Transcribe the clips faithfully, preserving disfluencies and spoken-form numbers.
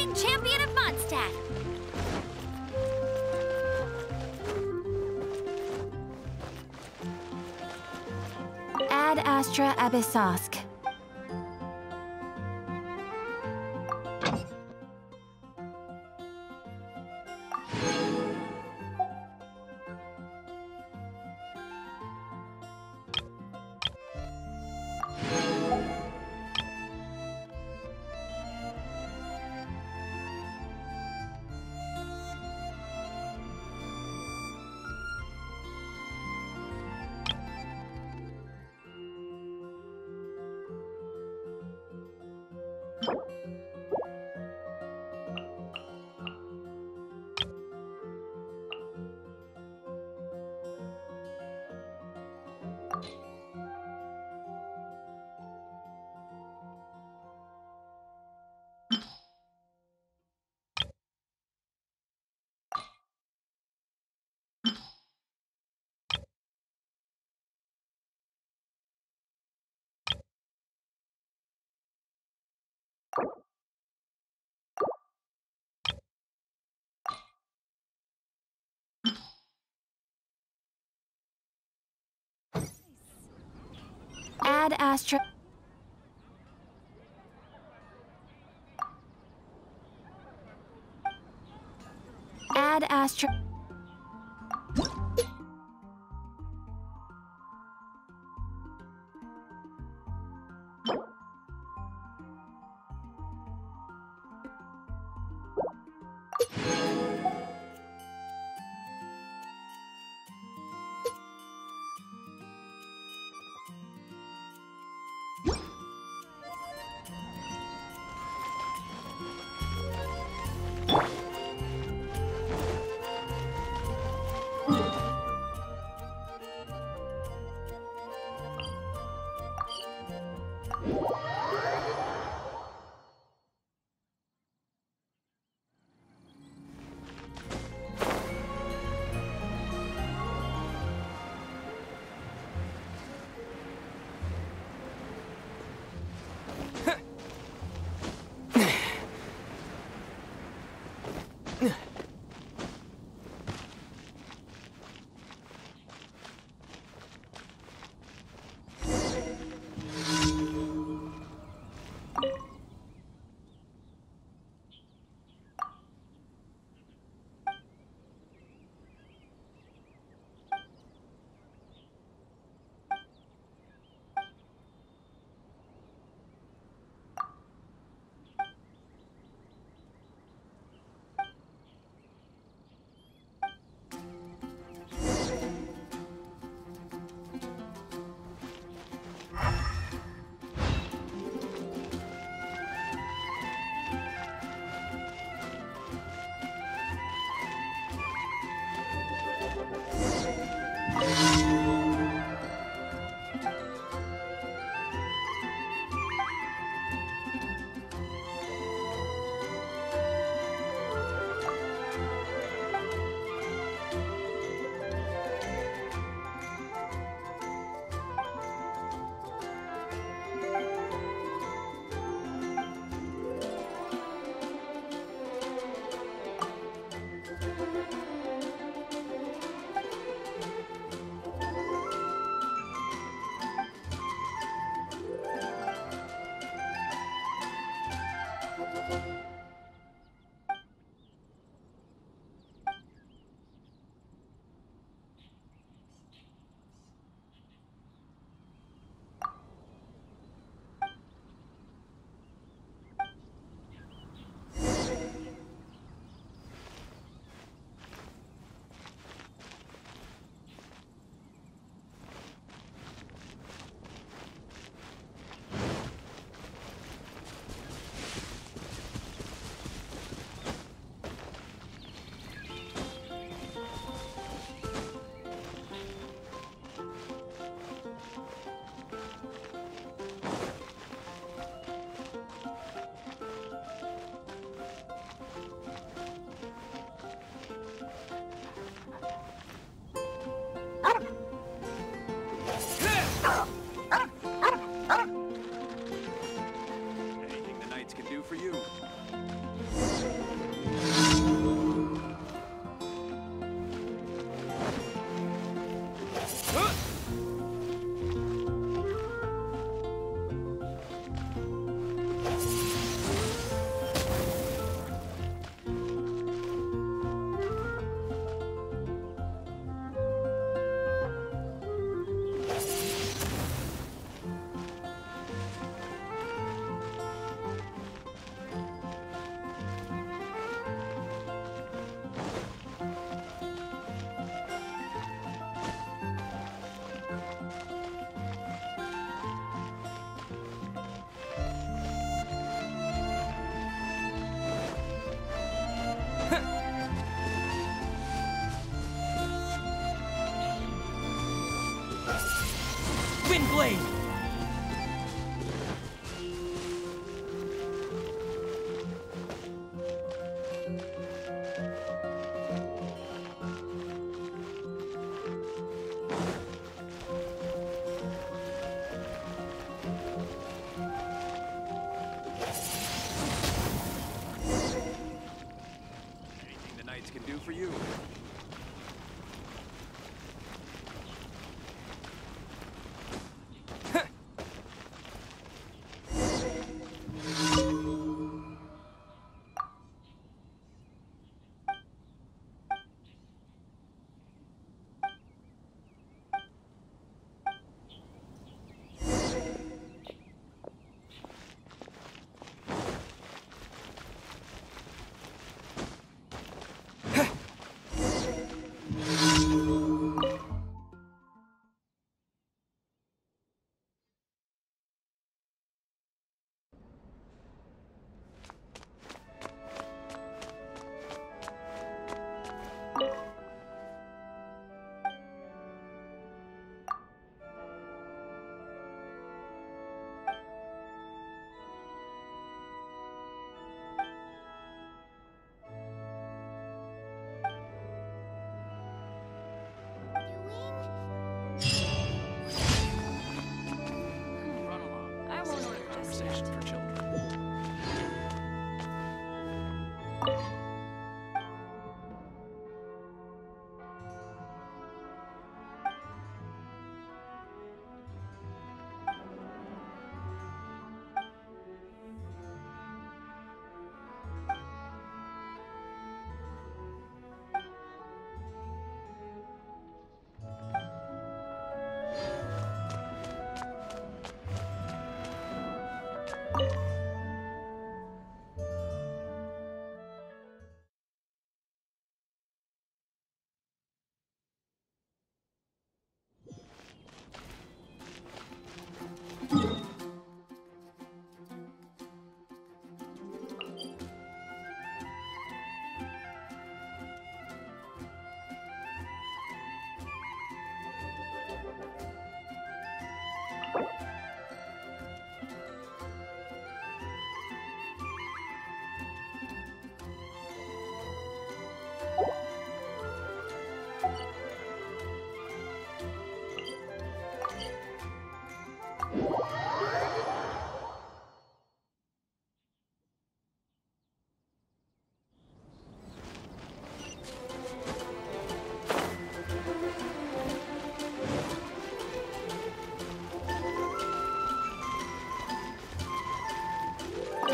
reigning champion of Mondstadt. Ad Astra Abyssosk. Ad Astra. Ad Astra.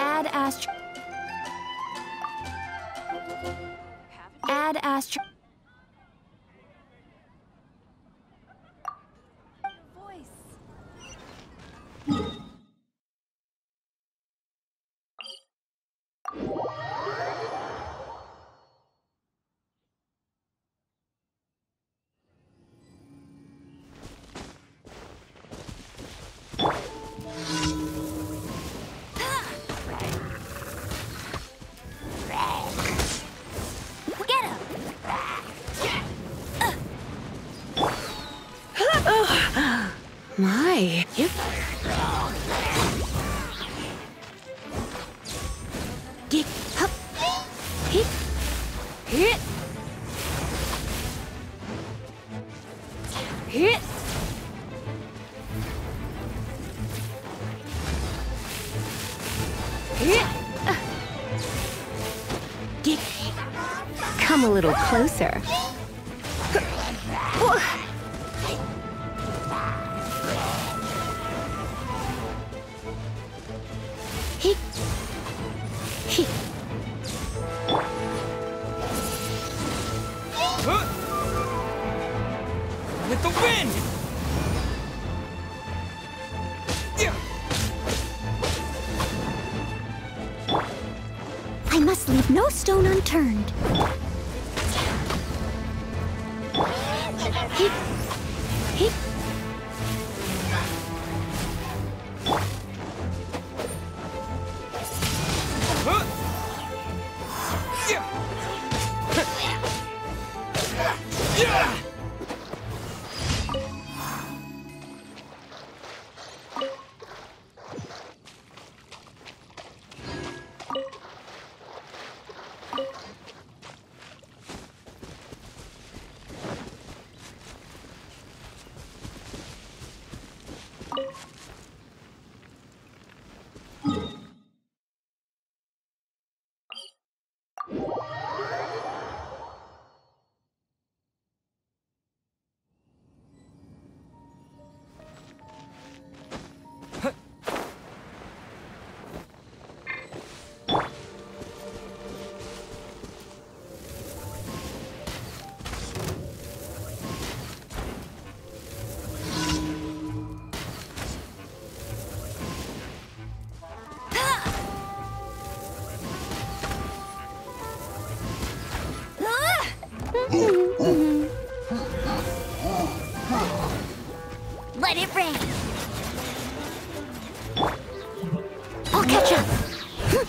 Ad Astra. Ad Astra. My, you come a little closer. Turned.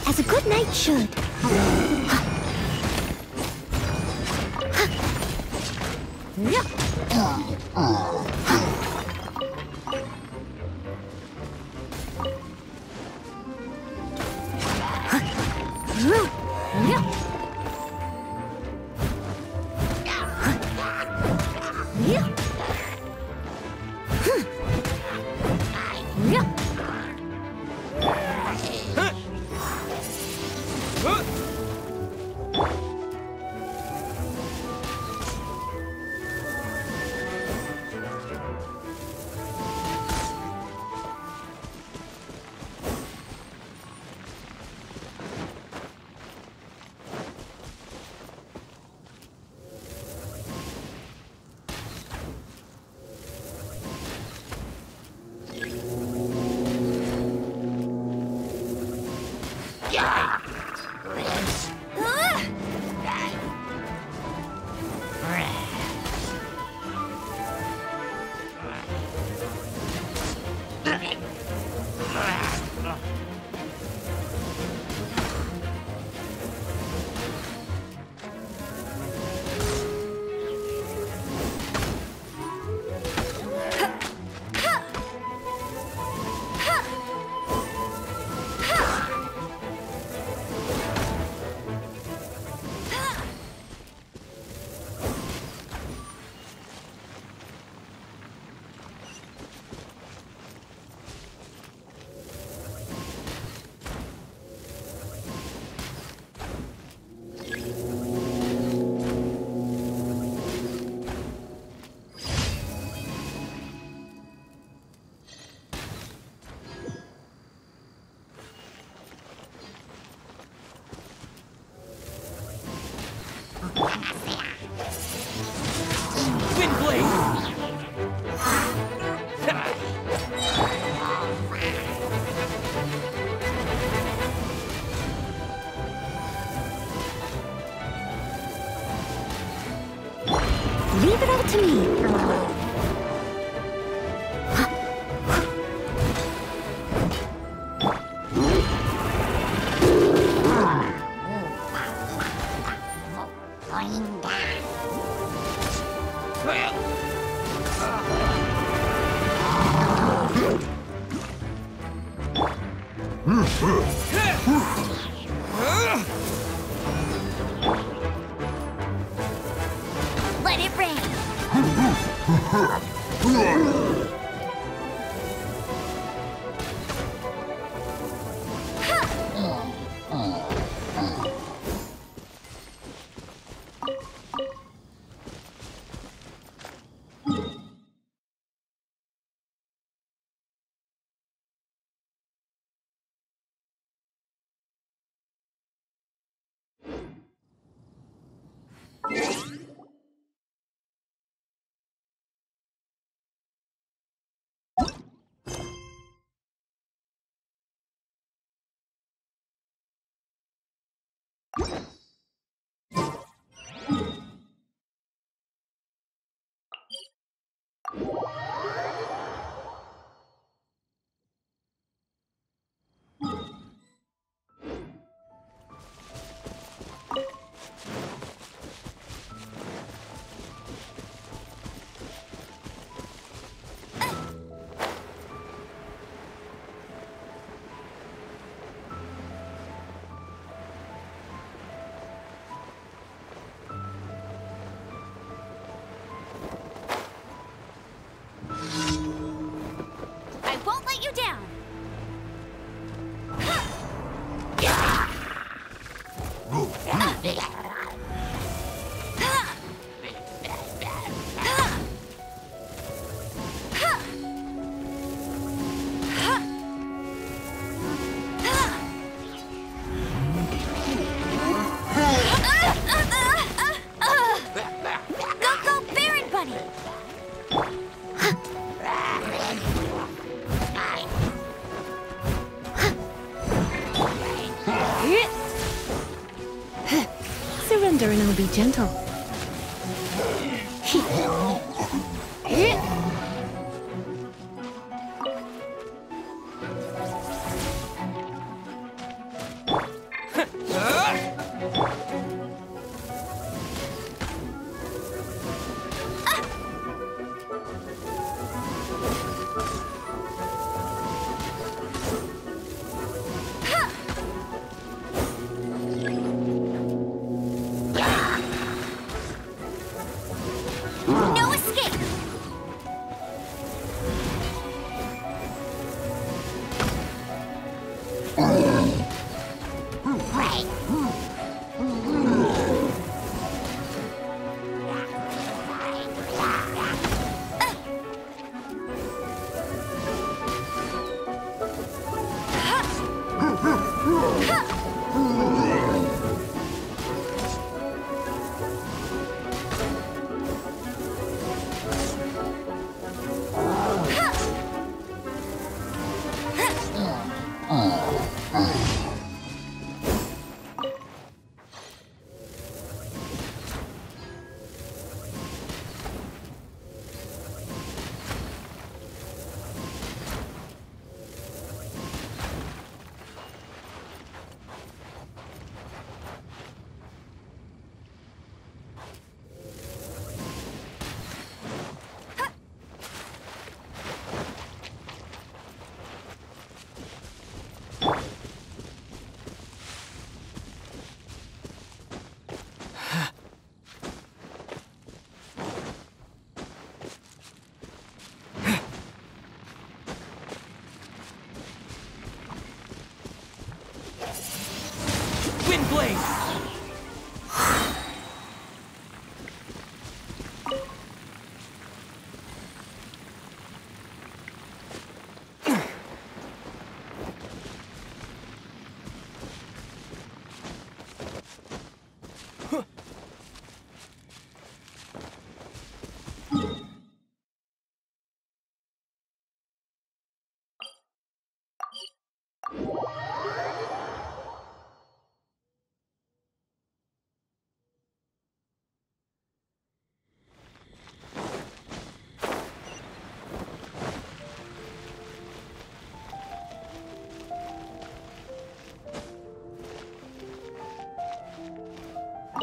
as a good knight should. To me. And I'll be gentle.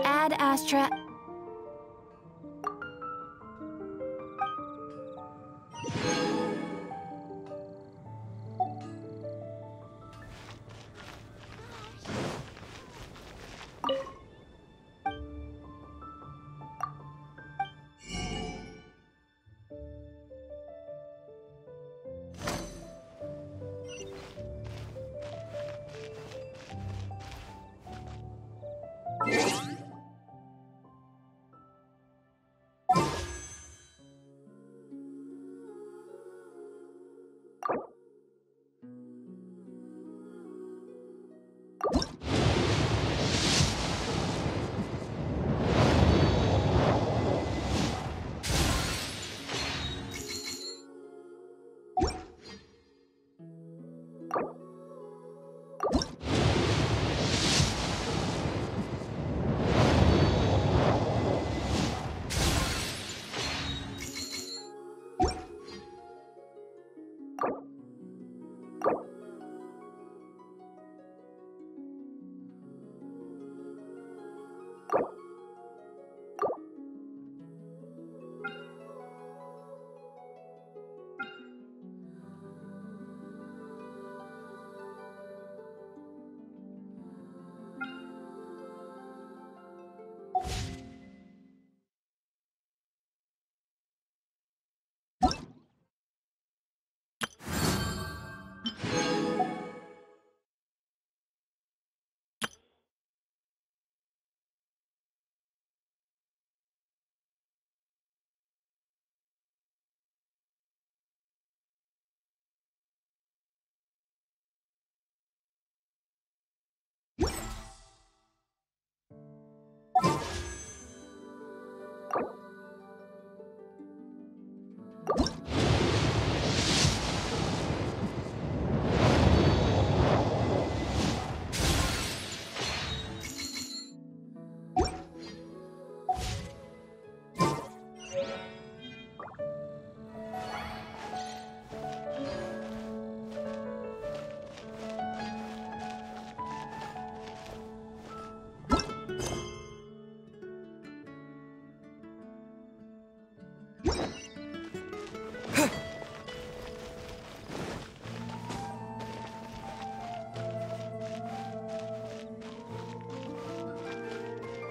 Ad Astra.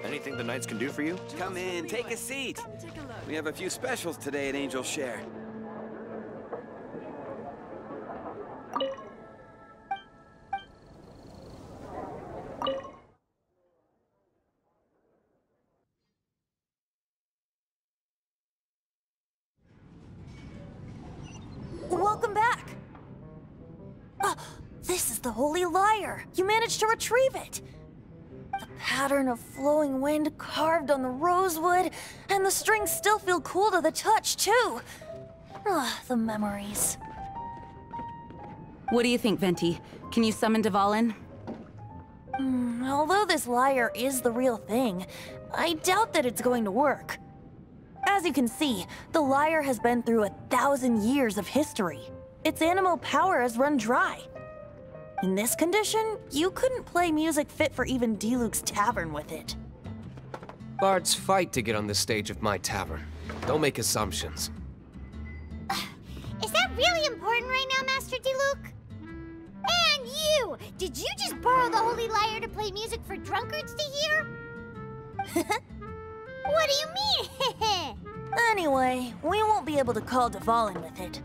Anything the Knights can do for you? Come in, take a seat. We have a few specials today at Angel's Share. This is the Holy Lyre. You managed to retrieve it. The pattern of flowing wind carved on the rosewood, and the strings still feel cool to the touch, too. Ah, the memories. What do you think, Venti? Can you summon Dvalin? Mm, although this lyre is the real thing, I doubt that it's going to work. As you can see, the lyre has been through a thousand years of history. Its animal power has run dry. In this condition, you couldn't play music fit for even Diluc's tavern with it. Bards fight to get on the stage of my tavern. Don't make assumptions. Uh, is that really important right now, Master Diluc? And you! Did you just borrow the Holy Lyre to play music for drunkards to hear? What do you mean? Anyway, we won't be able to call Dvalin with it.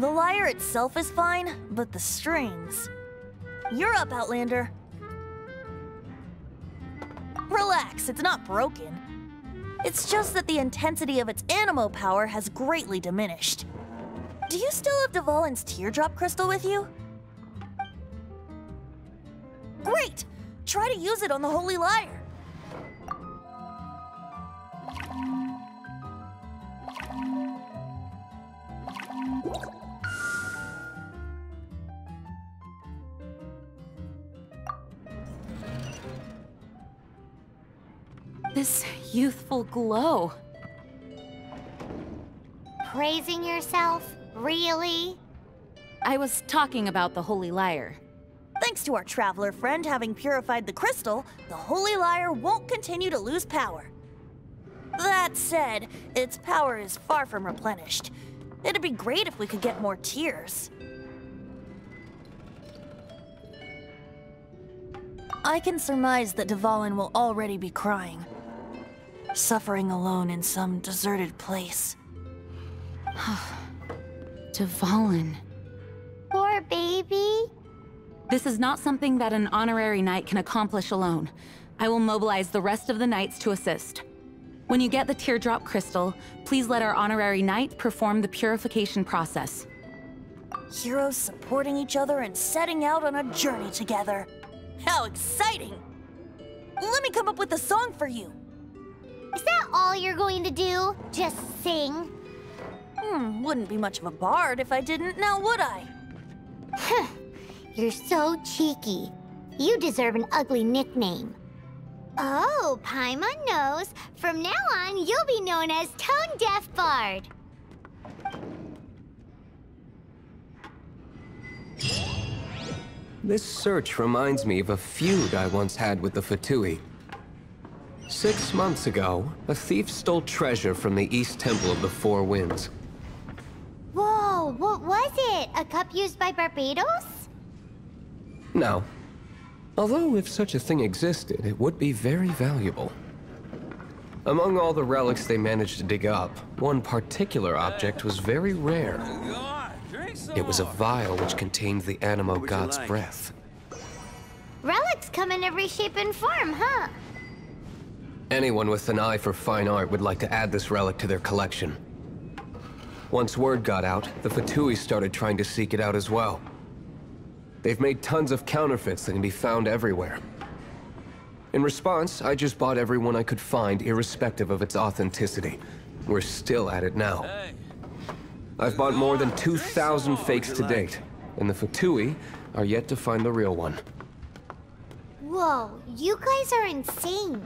The lyre itself is fine, but the strings... You're up, Outlander. Relax, it's not broken. It's just that the intensity of its anemo power has greatly diminished. Do you still have Dvalin's teardrop crystal with you? Great! Try to use it on the Holy Lyre. This youthful glow. Praising yourself? Really? I was talking about the Holy Lyre. Thanks to our traveler friend having purified the crystal, the Holy Lyre won't continue to lose power. That said, its power is far from replenished. It'd be great if we could get more tears. I can surmise that Dvalin will already be crying. Suffering alone in some deserted place. Dvalin. Poor baby. This is not something that an honorary knight can accomplish alone. I will mobilize the rest of the knights to assist. When you get the teardrop crystal, please let our honorary knight perform the purification process. Heroes supporting each other and setting out on a journey together. How exciting! Let me come up with a song for you. Is that all you're going to do? Just sing? Hmm, wouldn't be much of a bard if I didn't, now would I? You're so cheeky. You deserve an ugly nickname. Oh, Paimon knows. From now on, you'll be known as Tone-Deaf Bard. This search reminds me of a feud I once had with the Fatui. Six months ago, a thief stole treasure from the East Temple of the Four Winds. Whoa, what was it? A cup used by Barbados? No. Although if such a thing existed, it would be very valuable. Among all the relics they managed to dig up, one particular object was very rare. It was a vial which contained the Anemo God's breath. Relics come in every shape and form, huh? Anyone with an eye for fine art would like to add this relic to their collection. Once word got out, the Fatui started trying to seek it out as well. They've made tons of counterfeits that can be found everywhere. In response, I just bought everyone I could find, irrespective of its authenticity. We're still at it now. Hey. I've bought more than two thousand fakes to date, and the Fatui are yet to find the real one. Whoa, you guys are insane.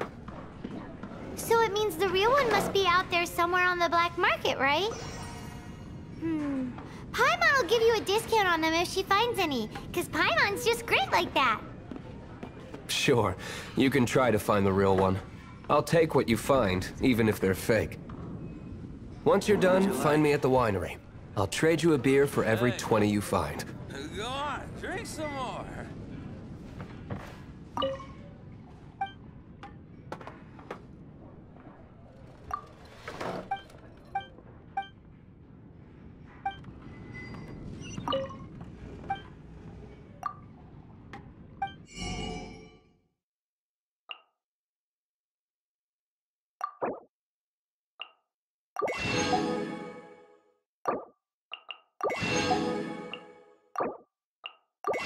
So it means the real one must be out there somewhere on the black market, right? Hmm. Paimon will give you a discount on them if she finds any, because Paimon's just great like that. Sure. You can try to find the real one. I'll take what you find, even if they're fake. Once you're done, find me at the winery. I'll trade you a beer for every twenty you find. Go on, drink some more.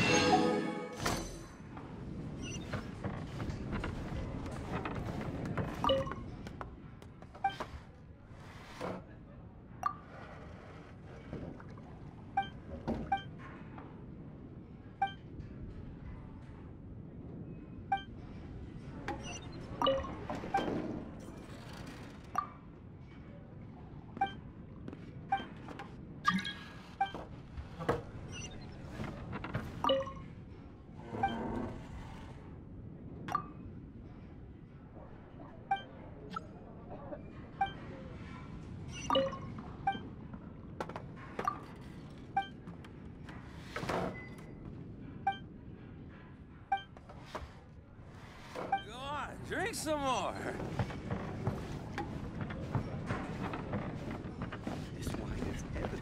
You Drink some more. This wine is heavenly.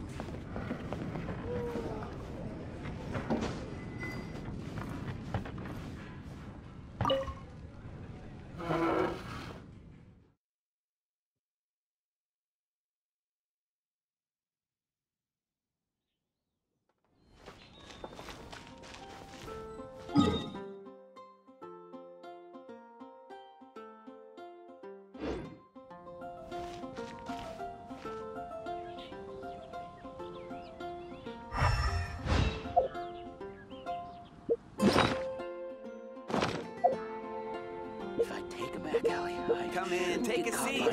Come in, take a seat.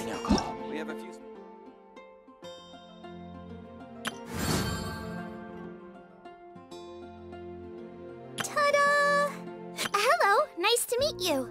We have a few. Ta-da! Hello, nice to meet you.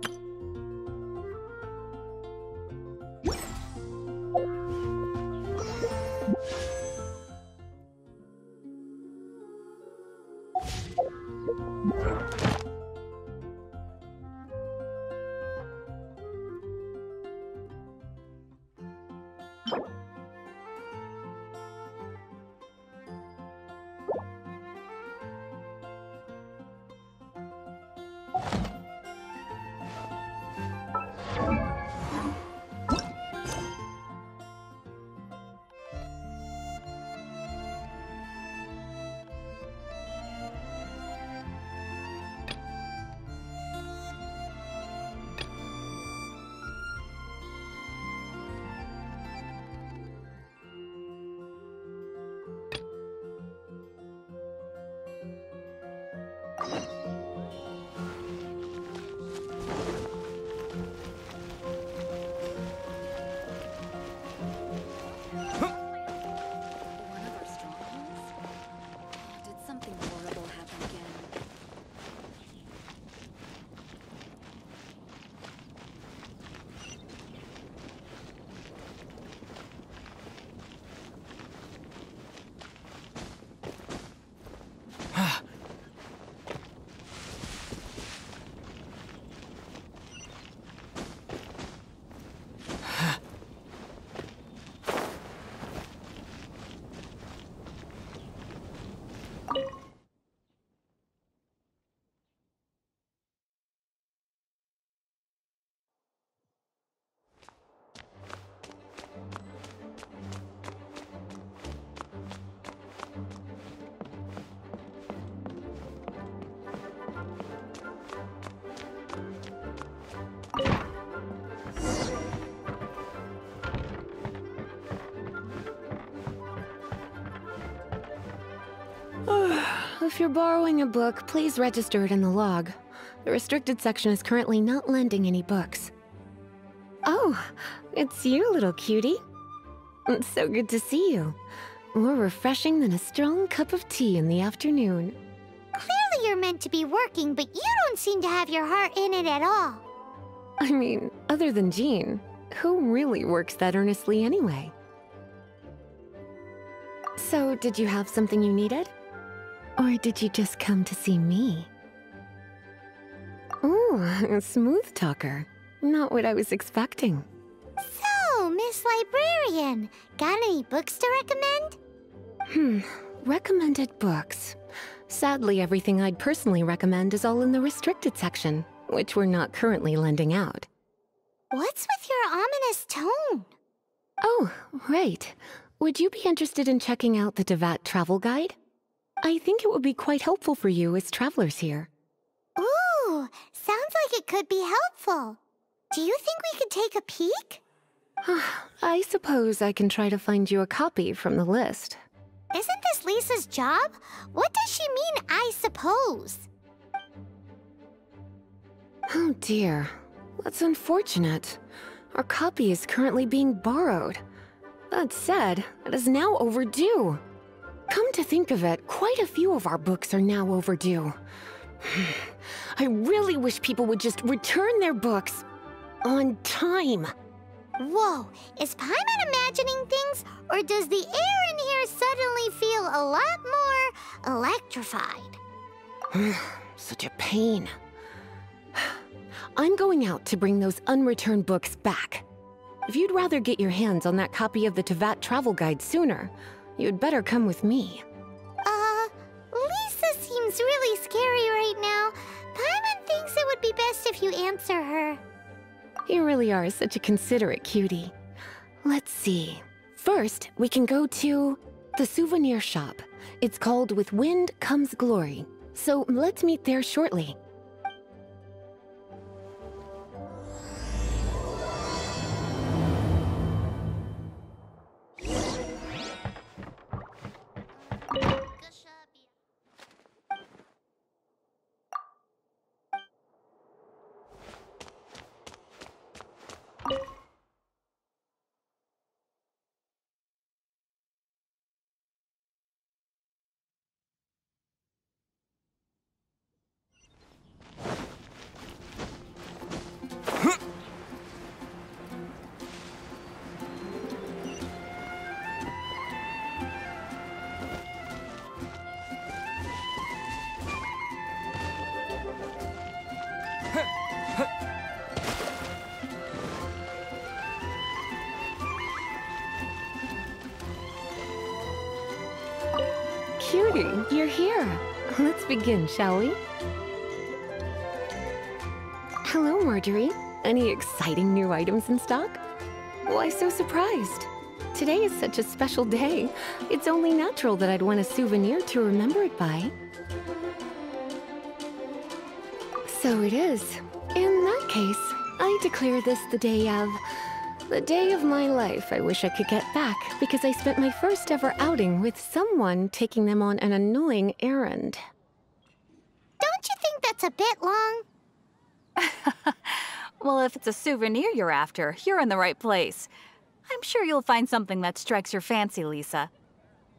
If you're borrowing a book, please register it in the log. The restricted section is currently not lending any books. Oh, it's you, little cutie. It's so good to see you. More refreshing than a strong cup of tea in the afternoon. Clearly you're meant to be working, but you don't seem to have your heart in it at all. I mean, other than Jean, who really works that earnestly anyway? So, did you have something you needed? Or did you just come to see me? Ooh, a smooth talker. Not what I was expecting. So, Miss Librarian, got any books to recommend? Hmm, recommended books. Sadly, everything I'd personally recommend is all in the restricted section, which we're not currently lending out. What's with your ominous tone? Oh, right. Would you be interested in checking out the Teyvat Travel Guide? I think it would be quite helpful for you as travelers here. Ooh, sounds like it could be helpful. Do you think we could take a peek? I suppose I can try to find you a copy from the list. Isn't this Lisa's job? What does she mean, I suppose? Oh dear, that's unfortunate. Our copy is currently being borrowed. That said, it is now overdue. Come to think of it, quite a few of our books are now overdue. I really wish people would just return their books on time. Whoa, is Paimon imagining things, or does the air in here suddenly feel a lot more electrified? Such a pain. I'm going out to bring those unreturned books back. If you'd rather get your hands on that copy of the Teyvat Travel Guide sooner, you'd better come with me. Uh, Lisa seems really scary right now. Paimon thinks it would be best if you answer her. You really are such a considerate cutie. Let's see. First, we can go to the souvenir shop. It's called With Wind Comes Glory, so let's meet there shortly. You're here. Let's begin, shall we? Hello, Marjorie. Any exciting new items in stock? Why so surprised? Today is such a special day. It's only natural that I'd want a souvenir to remember it by. So it is. In that case, I declare this the day of... the day of my life I wish I could get back, because I spent my first ever outing with someone taking them on an annoying errand. Don't you think that's a bit long? Well, if it's a souvenir you're after, you're in the right place. I'm sure you'll find something that strikes your fancy, Lisa.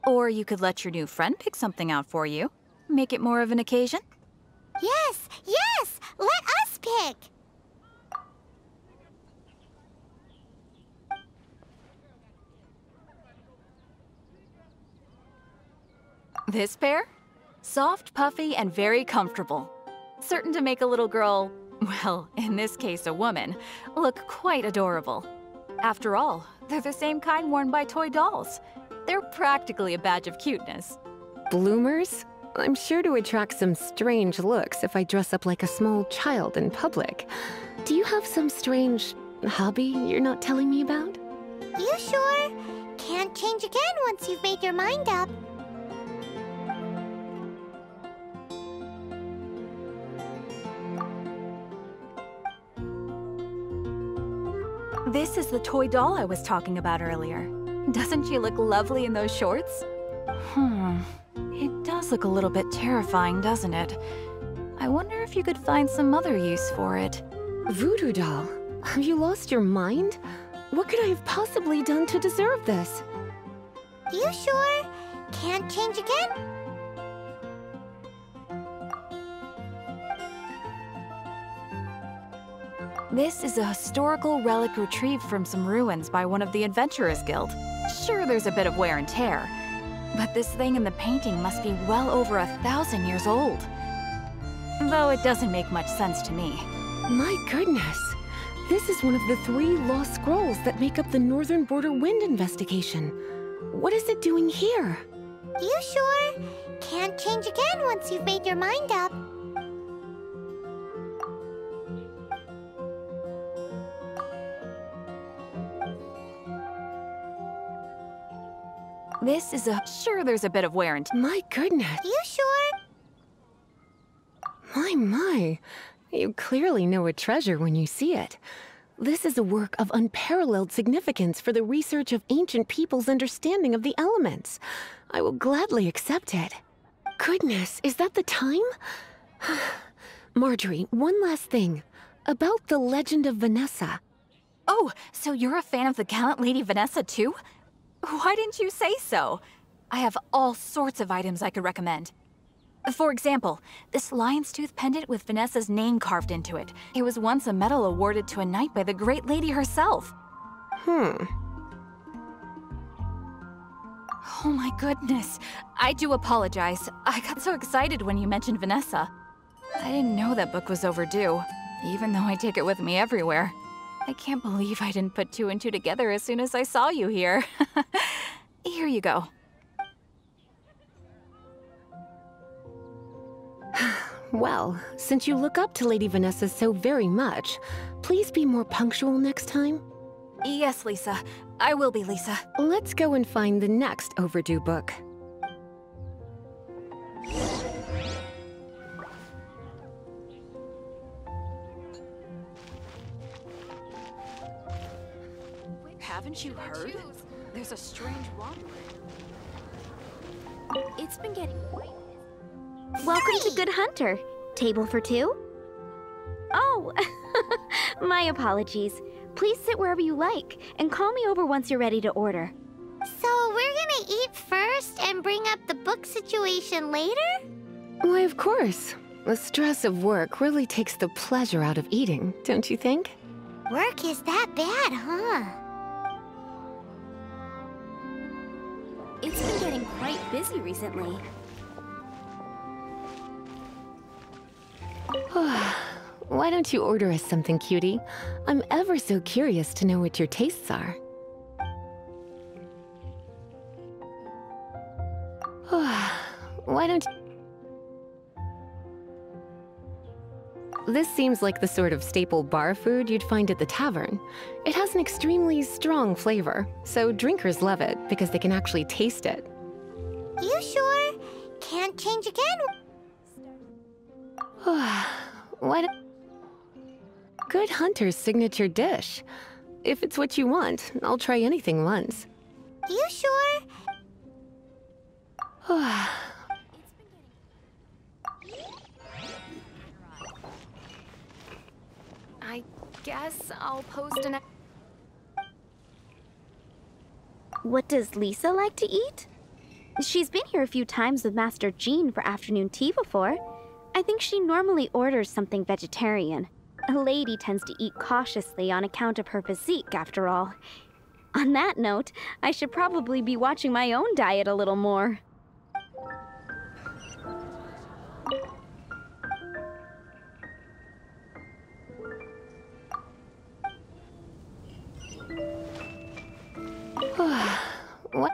Or you could let your new friend pick something out for you. Make it more of an occasion. Yes, yes! Let us pick! This pair? Soft, puffy, and very comfortable. Certain to make a little girl, well, in this case a woman, look quite adorable. After all, they're the same kind worn by toy dolls. They're practically a badge of cuteness. Bloomers? I'm sure to attract some strange looks if I dress up like a small child in public. Do you have some strange hobby you're not telling me about? You sure? Can't change again once you've made your mind up. This is the toy doll I was talking about earlier. Doesn't she look lovely in those shorts? Hmm, it does look a little bit terrifying, doesn't it? I wonder if you could find some other use for it. Voodoo doll? Have you lost your mind? What could I have possibly done to deserve this? You sure? Can't change again? This is a historical relic retrieved from some ruins by one of the Adventurers Guild. Sure, there's a bit of wear and tear, but this thing in the painting must be well over a thousand years old. Though it doesn't make much sense to me. My goodness! This is one of the three lost scrolls that make up the Northern Border Wind Investigation. What is it doing here? You sure? Can't change again once you've made your mind up. This is a... sure, there's a bit of wear and... My goodness. You sure? My, my. You clearly know a treasure when you see it. This is a work of unparalleled significance for the research of ancient people's understanding of the elements. I will gladly accept it. Goodness, is that the time? Marjorie, one last thing. About the legend of Vanessa. Oh, so you're a fan of the gallant lady Vanessa, too? Why didn't you say so? I have all sorts of items I could recommend. For example, this lion's tooth pendant with Vanessa's name carved into it. It was once a medal awarded to a knight by the great lady herself. Hmm. Oh my goodness. I do apologize. I got so excited when you mentioned Vanessa. I didn't know that book was overdue. Even though I take it with me everywhere. I can't believe I didn't put two and two together as soon as I saw you here. Here you go. Well, since you look up to Lady Vanessa so very much, please be more punctual next time. Yes, Lisa. I will be, Lisa. Let's go and find the next overdue book. Haven't you heard? There's a strange wandering. It's been getting quite... Welcome to Good Hunter. Table for two? Oh, my apologies. Please sit wherever you like, and call me over once you're ready to order. So we're gonna eat first and bring up the book situation later? Why, of course. The stress of work really takes the pleasure out of eating, don't you think? Work is that bad, huh? It's been getting quite busy recently. Why don't you order us something, cutie? I'm ever so curious to know what your tastes are. Why don't you... This seems like the sort of staple bar food you'd find at the tavern. It has an extremely strong flavor, so drinkers love it because they can actually taste it. You sure? Can't change again? What a Good Hunter's signature dish. If it's what you want, I'll try anything once. You sure? I guess I'll post an... What does Lisa like to eat? She's been here a few times with Master Jean for afternoon tea before. I think she normally orders something vegetarian. A lady tends to eat cautiously on account of her physique, after all. On that note, I should probably be watching my own diet a little more. What?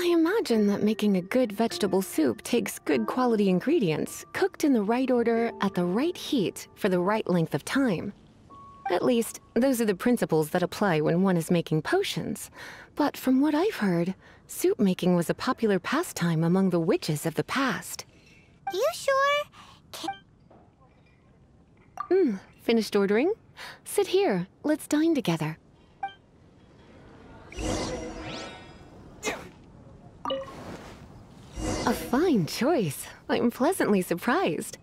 I imagine that making a good vegetable soup takes good quality ingredients, cooked in the right order, at the right heat, for the right length of time. At least, those are the principles that apply when one is making potions. But from what I've heard, soup making was a popular pastime among the witches of the past. You sure? Hmm, finished ordering? Sit here, let's dine together. A fine choice. I'm pleasantly surprised.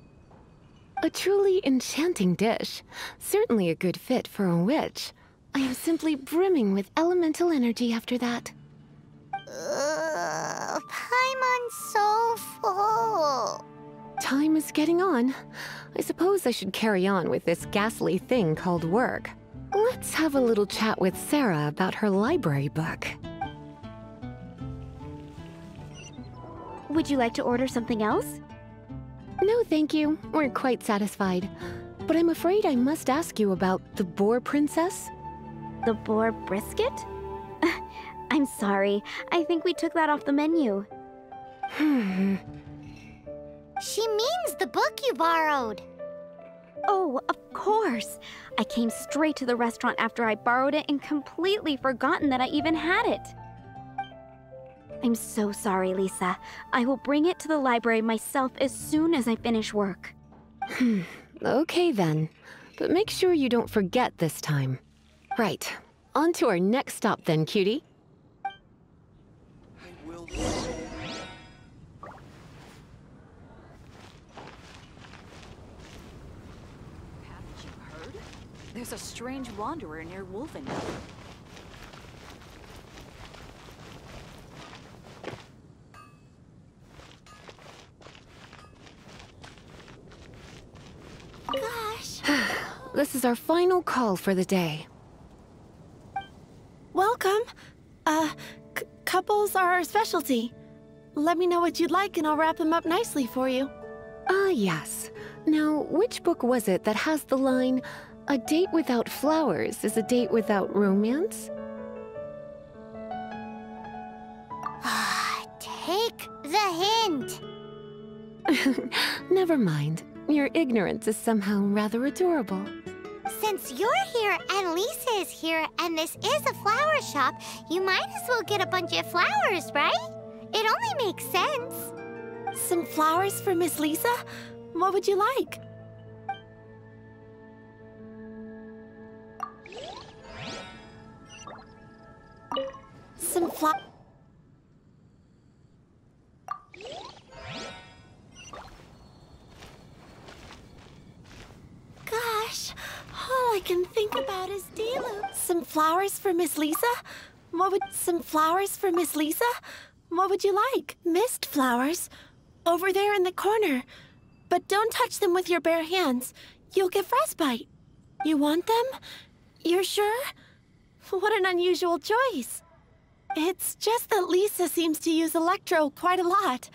A truly enchanting dish. Certainly a good fit for a witch. I am simply brimming with elemental energy after that. Ugh, Paimon's so full. Time is getting on. I suppose I should carry on with this ghastly thing called work. Let's have a little chat with Sarah about her library book. Would you like to order something else? No, thank you. We're quite satisfied. But I'm afraid I must ask you about the boar princess. The boar brisket? I'm sorry. I think we took that off the menu. Hmm. She means the book you borrowed. Oh, of course. I came straight to the restaurant after I borrowed it and completely forgotten that I even had it. I'm so sorry, Lisa. I will bring it to the library myself as soon as I finish work. Hmm. Okay, then. But make sure you don't forget this time. Right. On to our next stop, then, cutie. I will... Haven't you heard? There's a strange wanderer near Wolvenham. Gosh. This is our final call for the day. Welcome. Uh, couples are our specialty. Let me know what you'd like and I'll wrap them up nicely for you. Ah, yes. Now, which book was it that has the line, "A date without flowers is a date without romance"? Take the hint! Never mind. Your ignorance is somehow rather adorable. Since you're here and Lisa is here and this is a flower shop, you might as well get a bunch of flowers, right? It only makes sense. Some flowers for Miss Lisa? What would you like? Some flowers. Gosh, all I can think about is Diluc. Some flowers for Miss Lisa? What would some flowers for Miss Lisa? What would you like? Mist flowers? Over there in the corner. But don't touch them with your bare hands. You'll get frostbite. You want them? You're sure? What an unusual choice. It's just that Lisa seems to use electro quite a lot.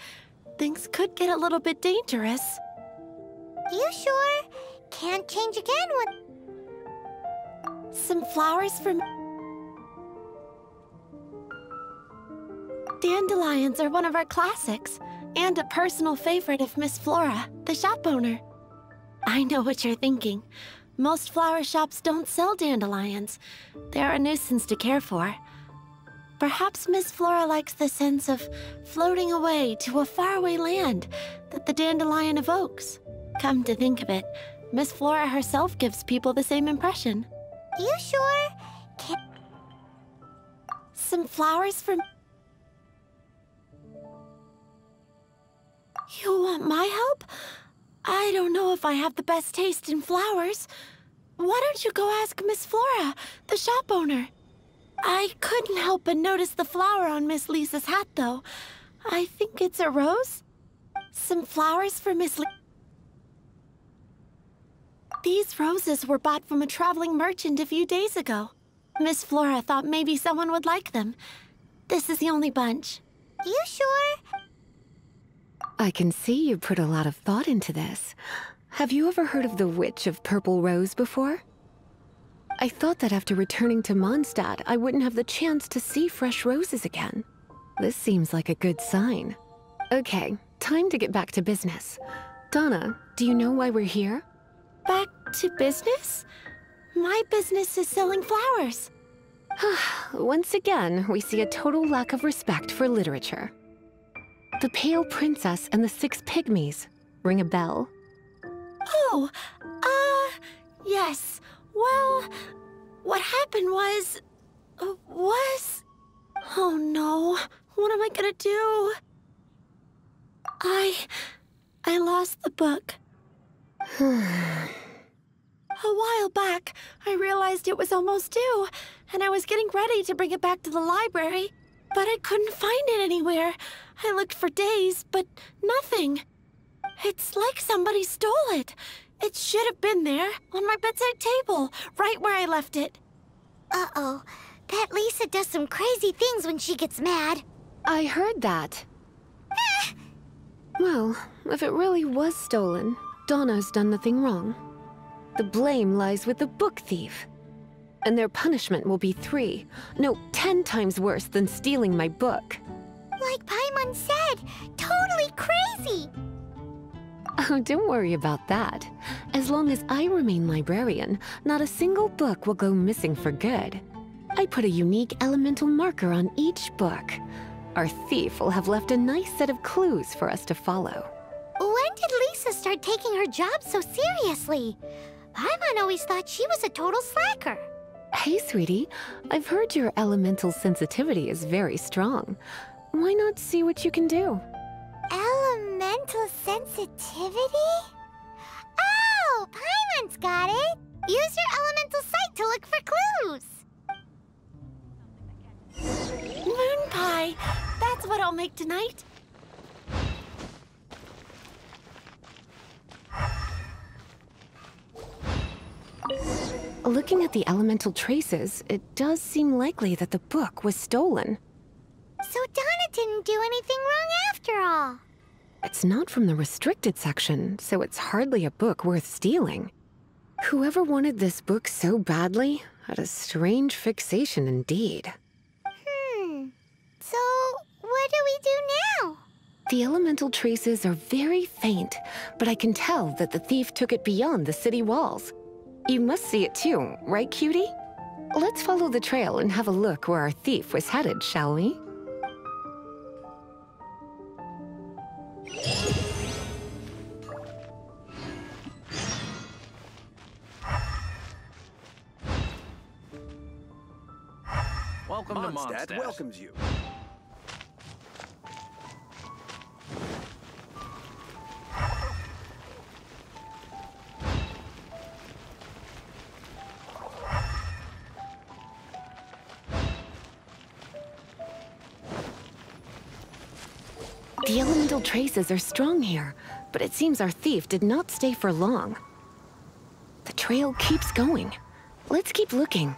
Things could get a little bit dangerous. You sure? Can't change again with... Some flowers from... Dandelions are one of our classics, and a personal favorite of Miss Flora, the shop owner. I know what you're thinking. Most flower shops don't sell dandelions. They're a nuisance to care for. Perhaps Miss Flora likes the sense of floating away to a faraway land that the dandelion evokes. Come to think of it, Miss Flora herself gives people the same impression. You sure? Can... Some flowers for... You want my help? I don't know if I have the best taste in flowers. Why don't you go ask Miss Flora, the shop owner? I couldn't help but notice the flower on Miss Lisa's hat, though. I think it's a rose. Some flowers for Miss Lisa. These roses were bought from a traveling merchant a few days ago. Miss Flora thought maybe someone would like them. This is the only bunch. You sure? I can see you put a lot of thought into this. Have you ever heard of the Witch of Purple Rose before? I thought that after returning to Mondstadt, I wouldn't have the chance to see fresh roses again. This seems like a good sign. Okay, time to get back to business. Donna, do you know why we're here? Back to business? My business is selling flowers. Once again, we see a total lack of respect for literature. The Pale Princess and the Six Pygmies. Ring a bell? Oh, uh, yes. Well, what happened was... Uh, was... Oh no, what am I gonna do? I... I lost the book. A while back, I realized it was almost due, and I was getting ready to bring it back to the library, but I couldn't find it anywhere. I looked for days, but nothing. It's like somebody stole it. It should have been there, on my bedside table, right where I left it. Uh-oh. That Lisa does some crazy things when she gets mad. I heard that. Well, if it really was stolen, Donna's done nothing wrong. The blame lies with the book thief. And their punishment will be three, no, ten times worse than stealing my book. Like Paimon said, totally crazy! Oh, don't worry about that. As long as I remain librarian, not a single book will go missing for good. I put a unique elemental marker on each book. Our thief will have left a nice set of clues for us to follow. When did Lisa start taking her job so seriously? Paimon always thought she was a total slacker. Hey, sweetie. I've heard your elemental sensitivity is very strong. Why not see what you can do? Elemental sensitivity? Oh, Paimon's got it! Use your elemental sight to look for clues! Moon pie! That's what I'll make tonight. Looking at the elemental traces, it does seem likely that the book was stolen. So Donna didn't do anything wrong after all. It's not from the restricted section, so it's hardly a book worth stealing. Whoever wanted this book so badly had a strange fixation indeed. Hmm. So, what do we do now? The elemental traces are very faint, but I can tell that the thief took it beyond the city walls. You must see it too, right, cutie? Let's follow the trail and have a look where our thief was headed, shall we? Welcome Mondstadt to Mondstadt. Welcomes you. The elemental traces are strong here, but it seems our thief did not stay for long. The trail keeps going. Let's keep looking.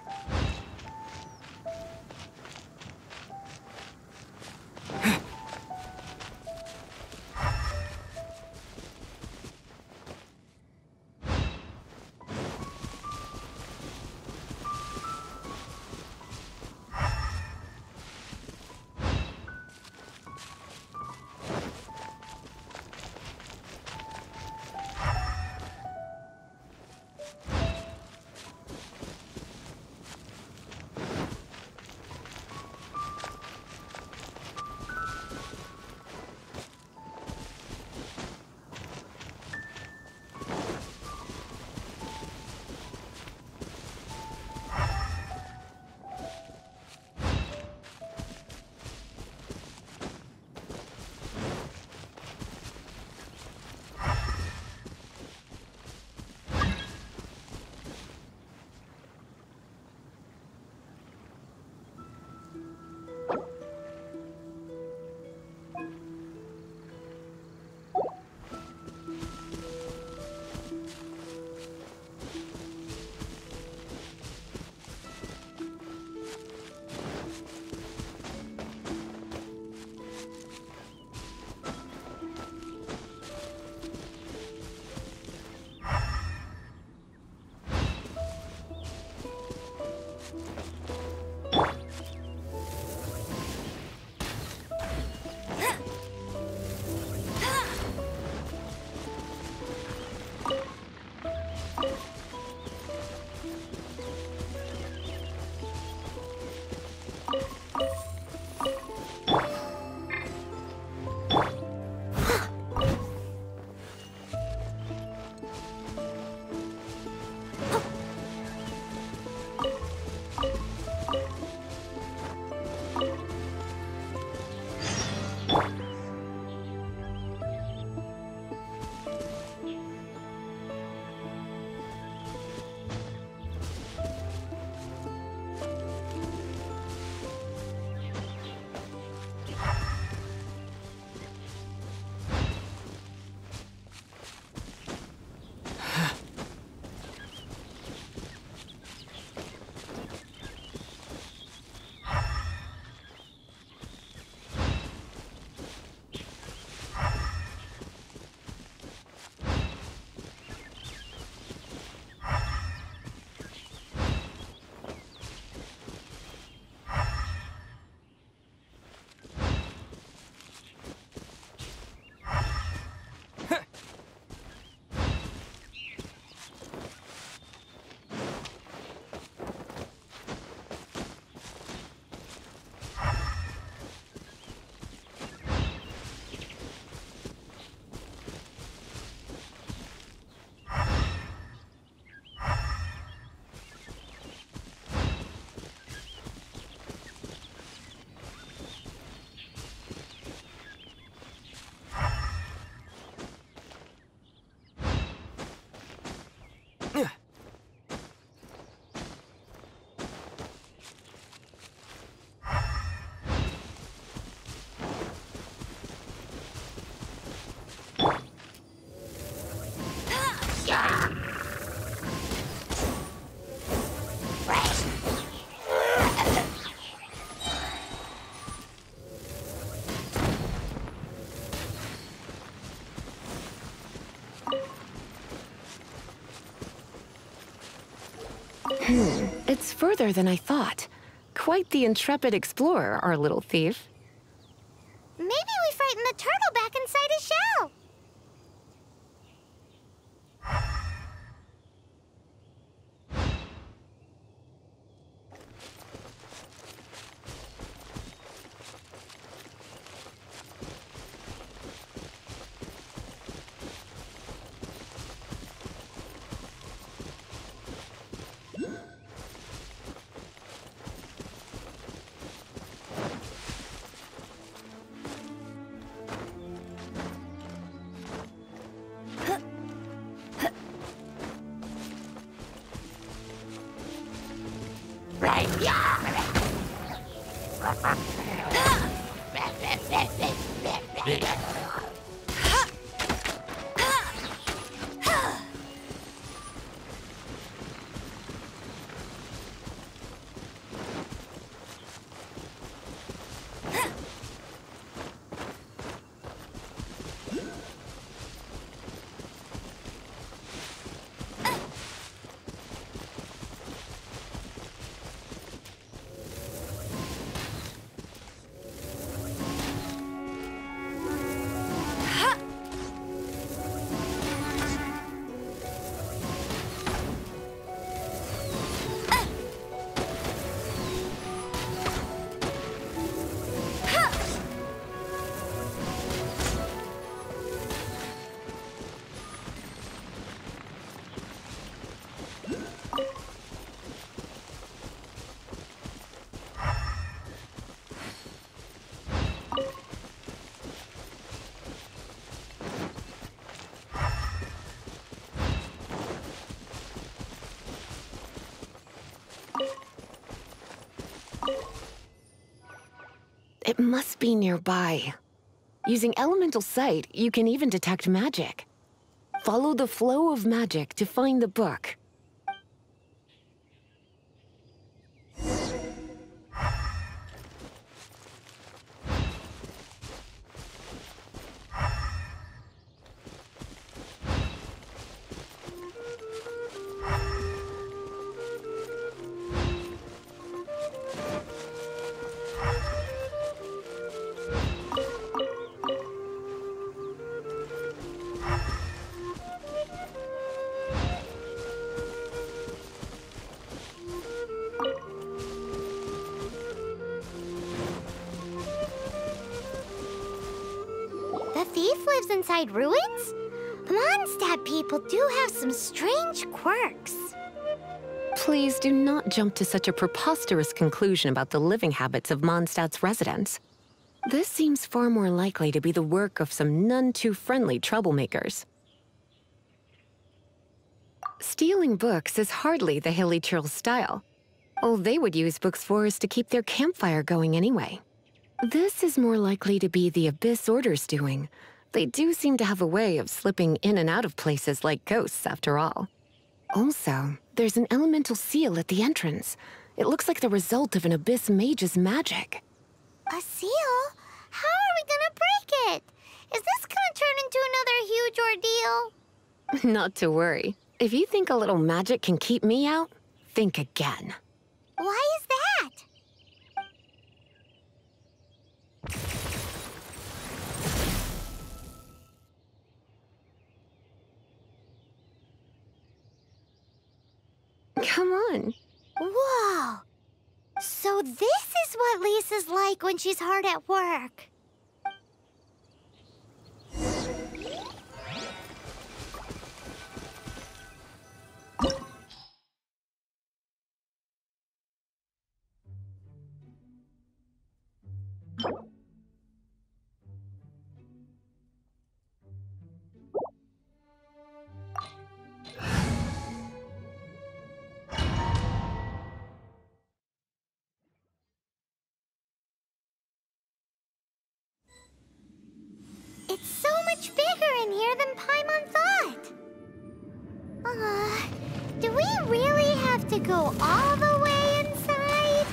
Hmm. It's further than I thought. Quite the intrepid explorer, our little thief. Maybe we frighten the turtle back inside his shell. It must be nearby. Using elemental sight, you can even detect magic. Follow the flow of magic to find the book. Ruins? Mondstadt people do have some strange quirks. Please do not jump to such a preposterous conclusion about the living habits of Mondstadt's residents. This seems far more likely to be the work of some none too friendly troublemakers. Stealing books is hardly the Hilichurl style. All they would use books for is to keep their campfire going anyway. This is more likely to be the Abyss Order's doing. They do seem to have a way of slipping in and out of places like ghosts, after all. Also, there's an elemental seal at the entrance. It looks like the result of an Abyss mage's magic. A seal? How are we gonna break it? Is this gonna turn into another huge ordeal? Not to worry. If you think a little magic can keep me out, think again. Why is that? Come on. Whoa. So this is what Lisa's like when she's hard at work. Bigger in here than Paimon thought. Uh, do we really have to go all the way inside?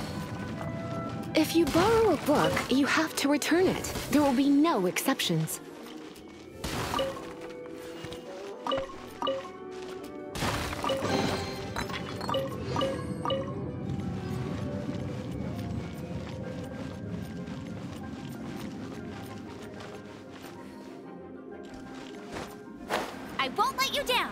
If you borrow a book, you have to return it. There will be no exceptions. won't let you down.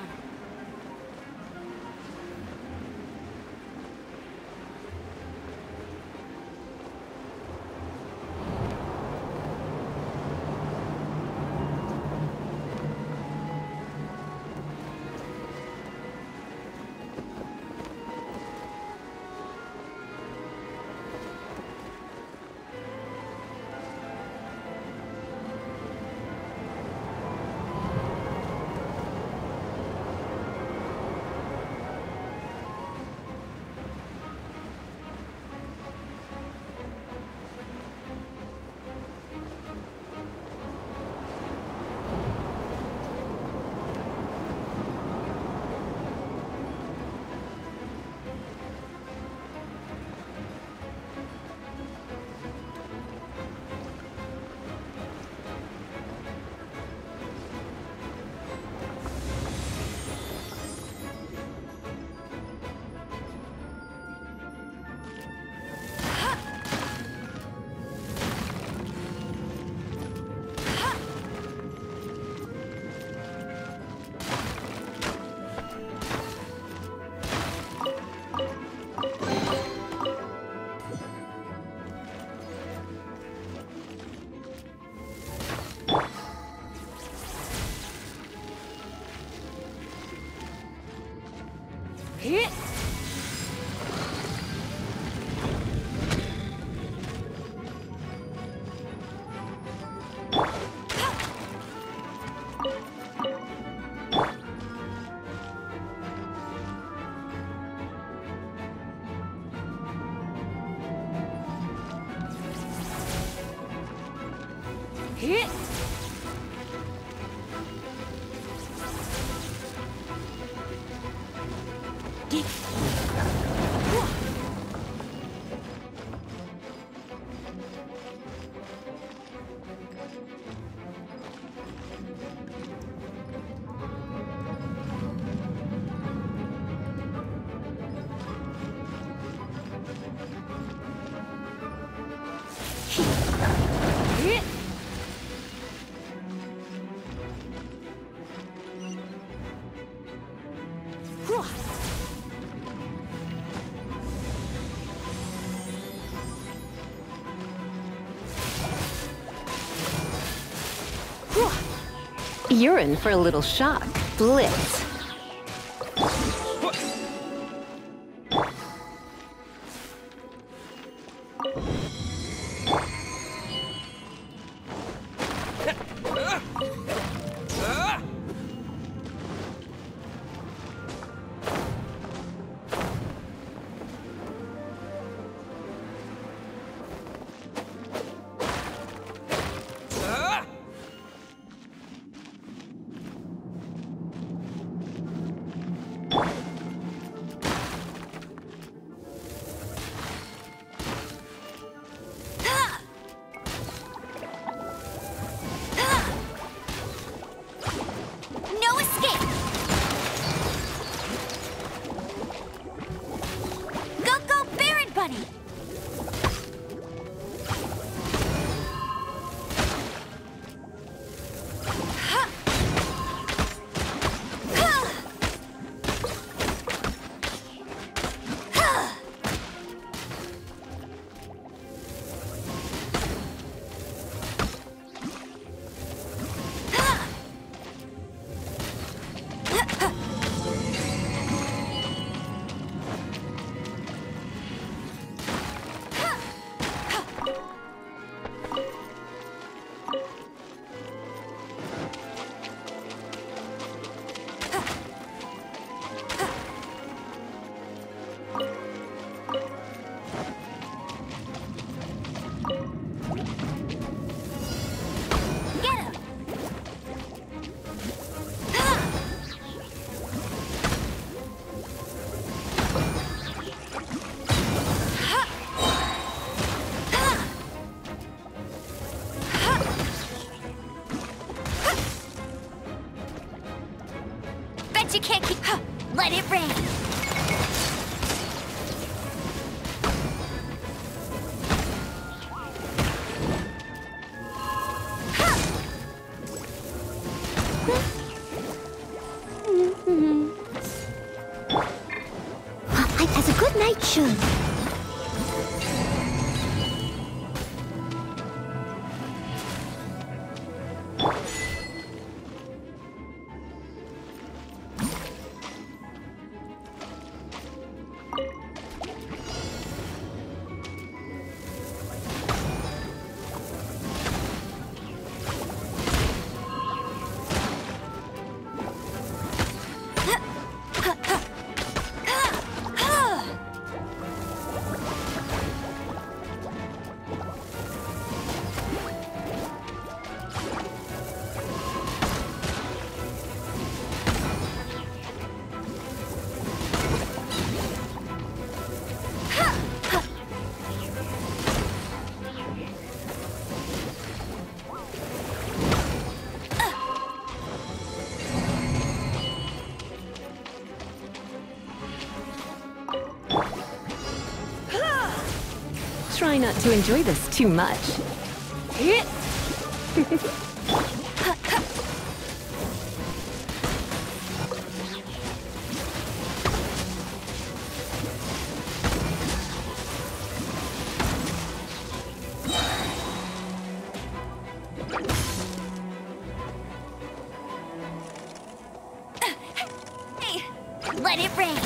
You're in for a little shock. Blitz. light show. Try not to enjoy this too much. Let it rain.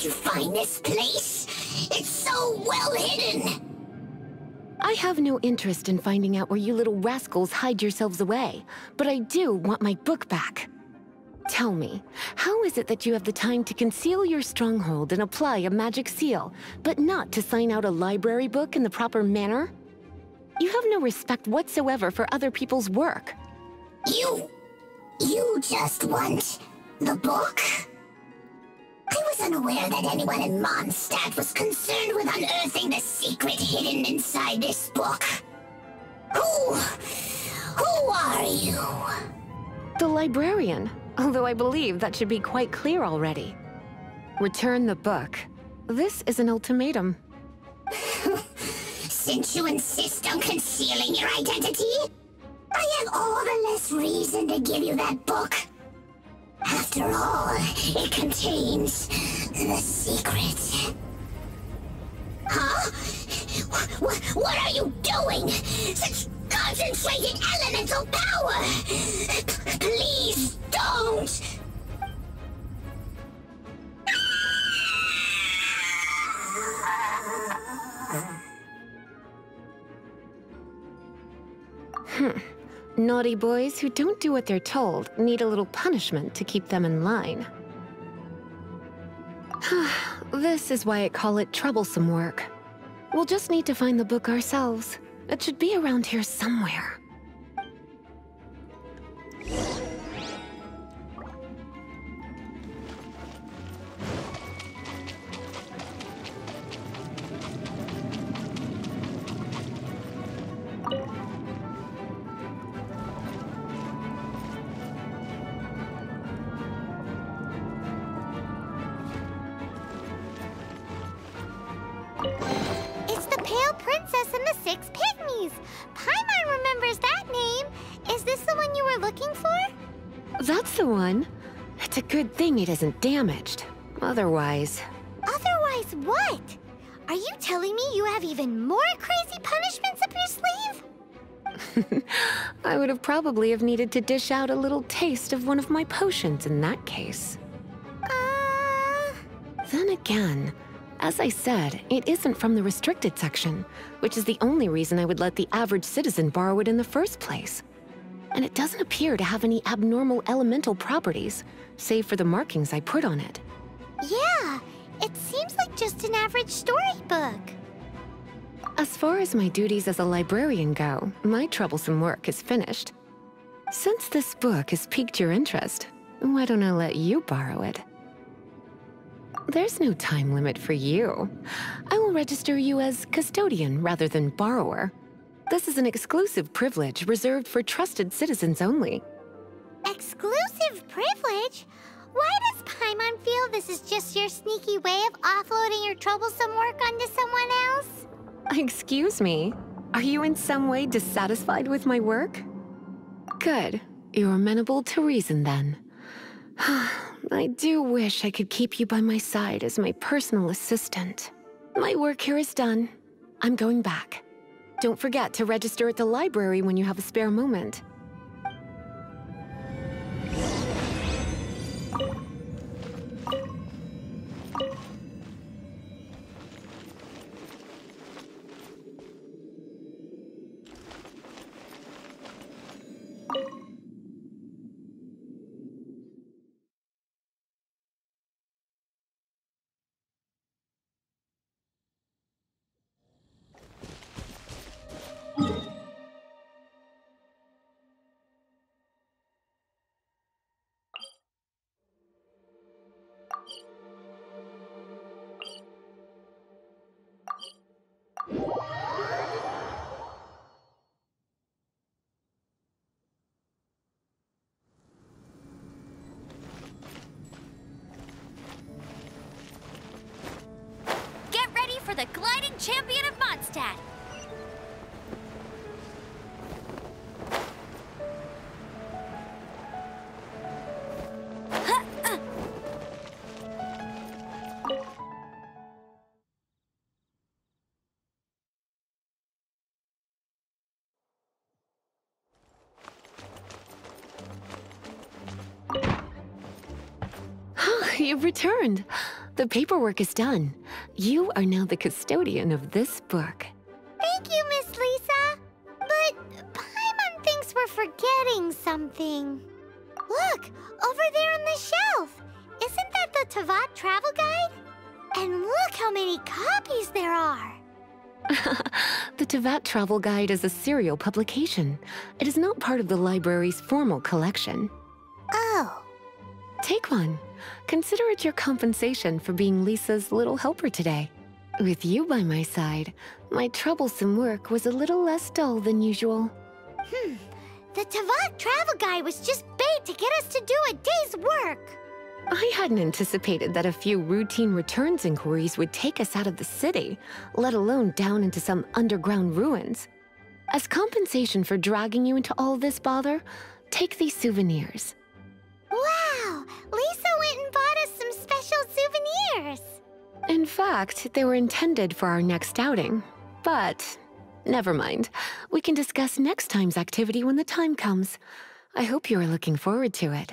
You find this place? It's so well hidden! I have no interest in finding out where you little rascals hide yourselves away, but I do want my book back. Tell me, how is it that you have the time to conceal your stronghold and apply a magic seal, but not to sign out a library book in the proper manner? You have no respect whatsoever for other people's work. You... you just want the book? I was unaware that anyone in Mondstadt was concerned with unearthing the secret hidden inside this book. Who... who are you? The librarian, although I believe that should be quite clear already. Return the book. This is an ultimatum. Since you insist on concealing your identity, I have all the less reason to give you that book. After all, it contains the secret. Huh? What, what are you doing? Such concentrated elemental power! P- please don't! Hmm. Naughty boys who don't do what they're told need a little punishment to keep them in line. This is why I call it troublesome work. We'll just need to find the book ourselves. It should be around here somewhere. Good thing it isn't damaged. Otherwise... Otherwise what? Are you telling me you have even more crazy punishments up your sleeve? I would have probably have needed to dish out a little taste of one of my potions in that case. Uh... Then again, as I said, it isn't from the restricted section, which is the only reason I would let the average citizen borrow it in the first place. and it doesn't appear to have any abnormal elemental properties, save for the markings I put on it. Yeah, it seems like just an average storybook. As far as my duties as a librarian go, my troublesome work is finished. Since this book has piqued your interest, why don't I let you borrow it? There's no time limit for you. I will register you as custodian rather than borrower. This is an exclusive privilege reserved for trusted citizens only. Exclusive privilege? Why does Paimon feel this is just your sneaky way of offloading your troublesome work onto someone else? Excuse me, are you in some way dissatisfied with my work? Good. You're amenable to reason then. I do wish I could keep you by my side as my personal assistant. My work here is done. I'm going back. Don't forget to register at the library when you have a spare moment. The gliding champion of Mondstadt. You've returned. The paperwork is done. You are now the custodian of this book. Thank you, Miss Lisa. But Paimon thinks we're forgetting something. Look, over there on the shelf. Isn't that the Teyvat Travel Guide? And look how many copies there are. The Teyvat Travel Guide is a serial publication. It is not part of the library's formal collection. Oh. Take one. Consider it your compensation for being Lisa's little helper today. With you by my side, my troublesome work was a little less dull than usual. Hmm. The Teyvat Travel Guide was just bait to get us to do a day's work. I hadn't anticipated that a few routine returns inquiries would take us out of the city, let alone down into some underground ruins. As compensation for dragging you into all this bother, take these souvenirs. Wow! Lisa went and bought us some special souvenirs! In fact, they were intended for our next outing. But never mind. We can discuss next time's activity when the time comes. I hope you are looking forward to it.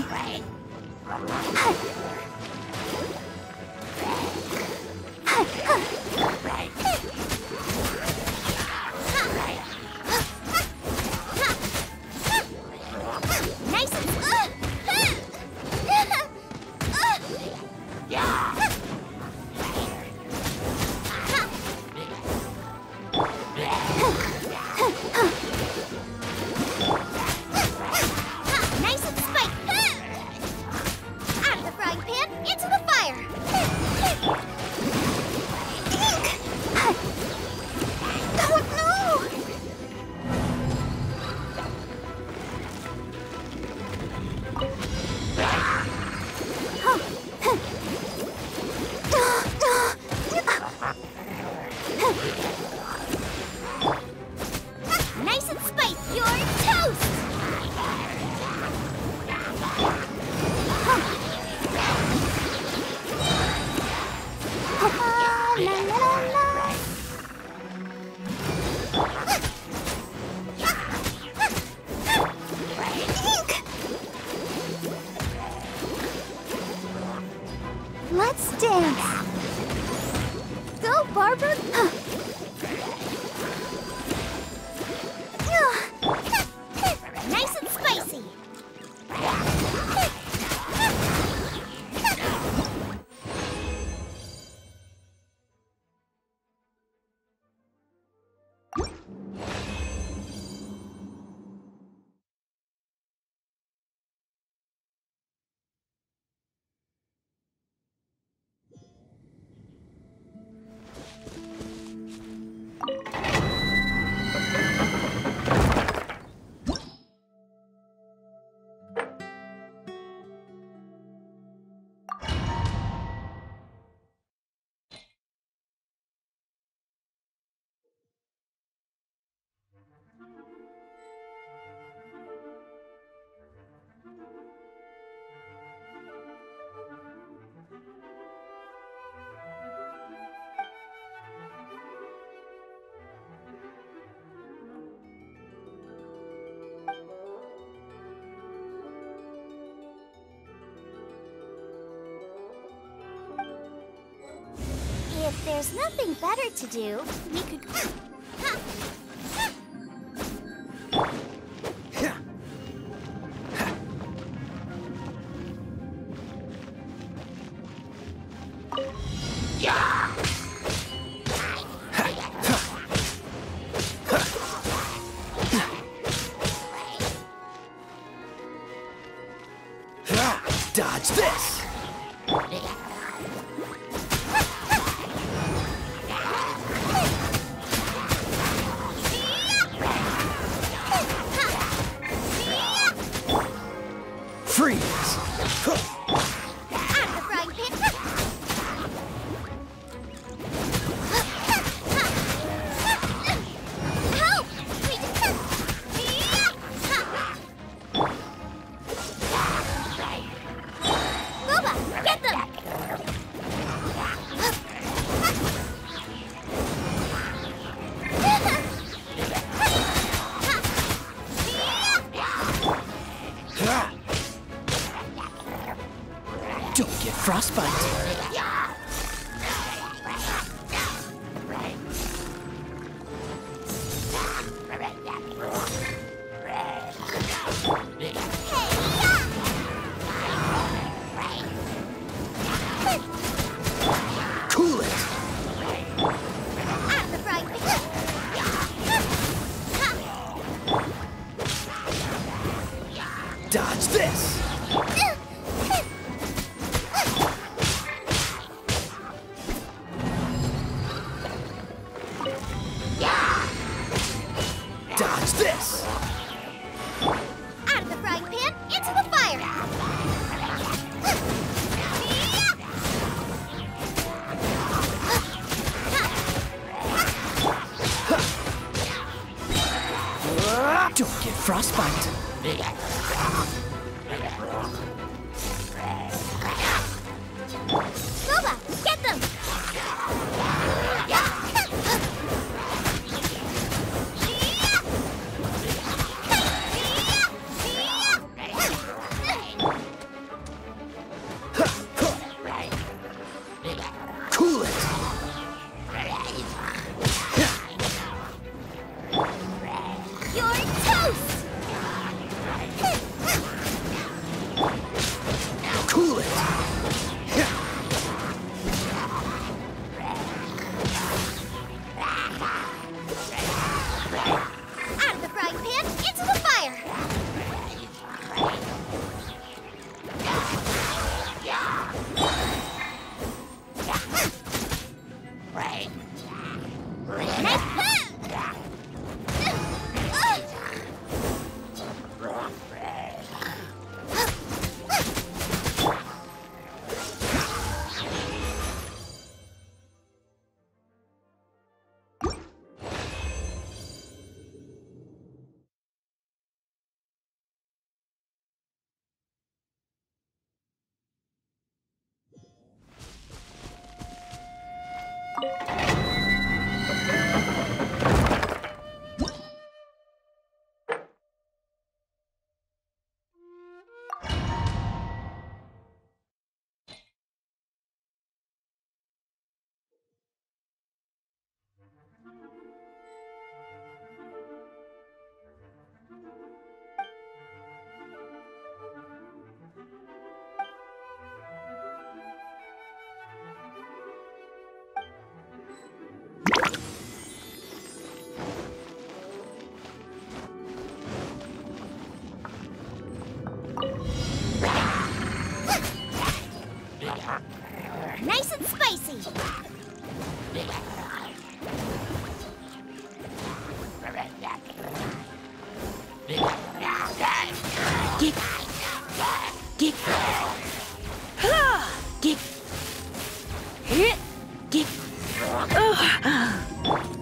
anyway. Nice and slow. If there's nothing better to do, we could...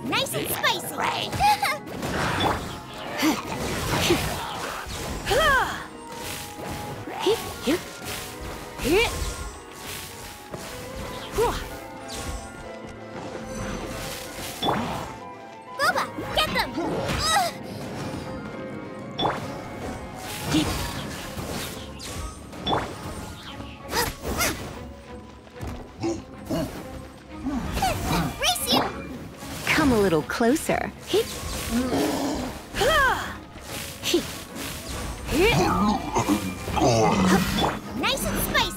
Nice and spicy. Boba, get them. Come a little closer. Nice and spicy.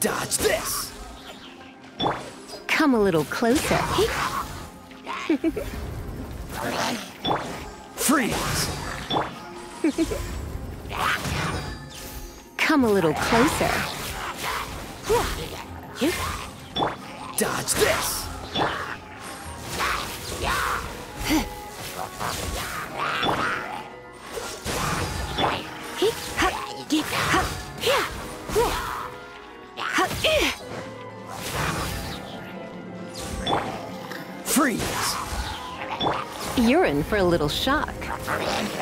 Dodge this! Come a little closer. Freeze! Come a little closer. Dodge this! Freeze! You're in for a little shock.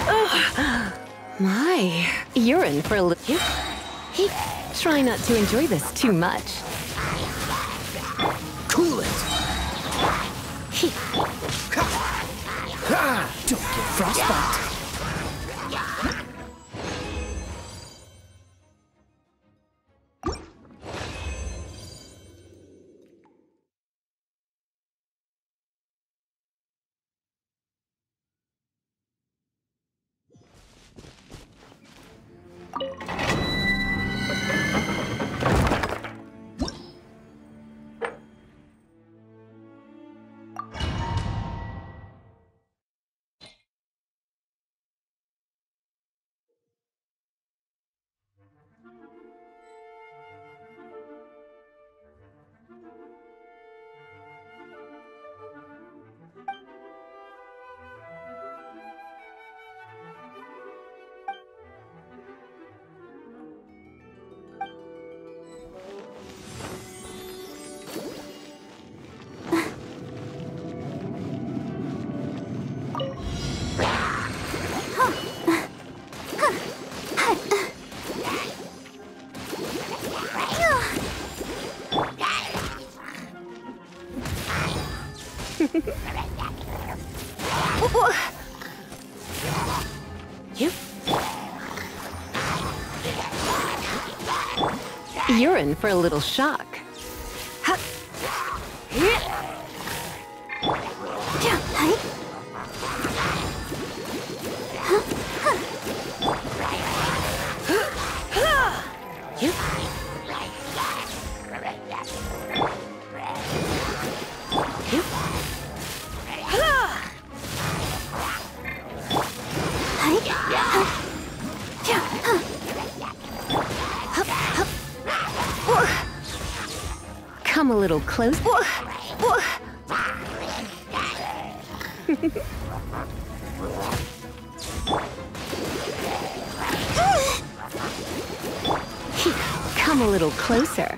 Oh, my. You're in for a little... Try not to enjoy this too much. Cool it! Don't get frostbite. You're in for a little shock. Come a little close. come a little closer.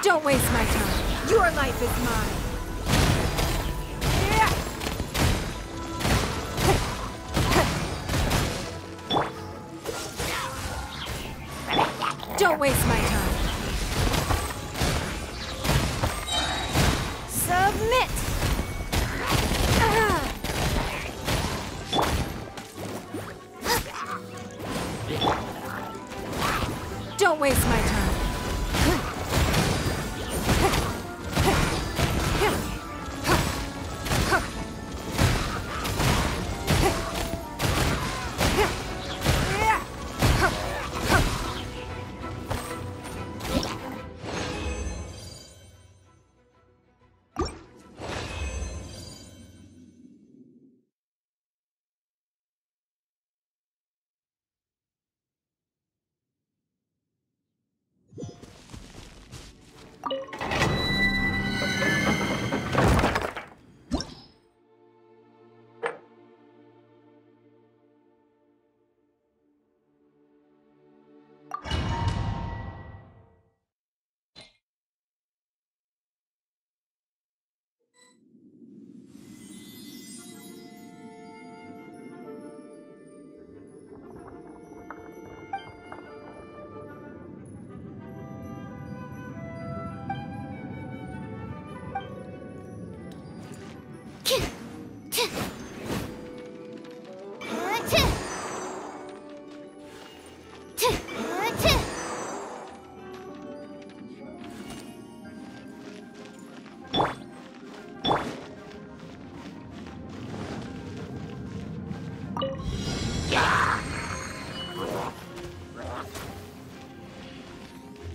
Don't waste my time.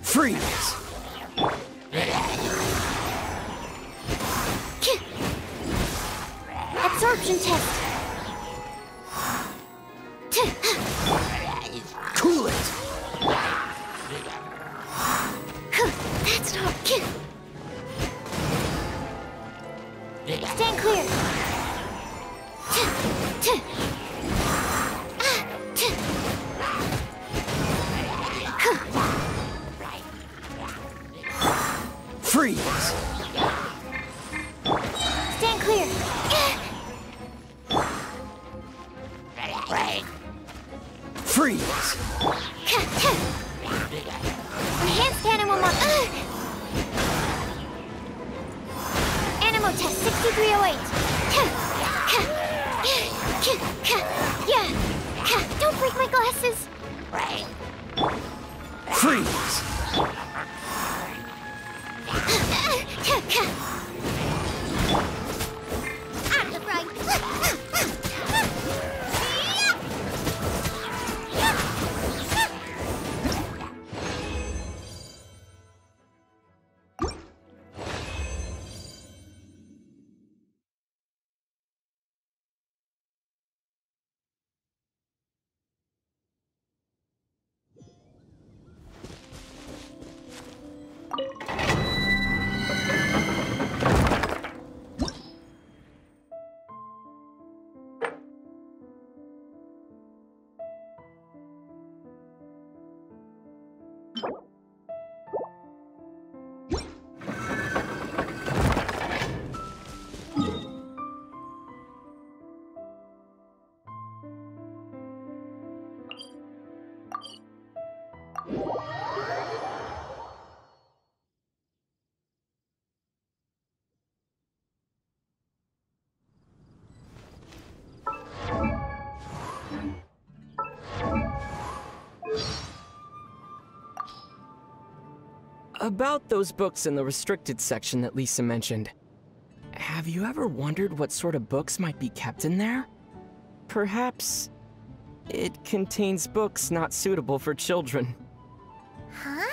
Freeze! Absorption test. Cool it. That's not. Stand clear. Freeze. Stand clear. Freeze. Enhanced animal mod. Uh. Animal test sixty-three oh eight. Yeah. Don't break my glasses. Freeze. About those books in the restricted section that Lisa mentioned. Have you ever wondered what sort of books might be kept in there? Perhaps it contains books not suitable for children. Huh?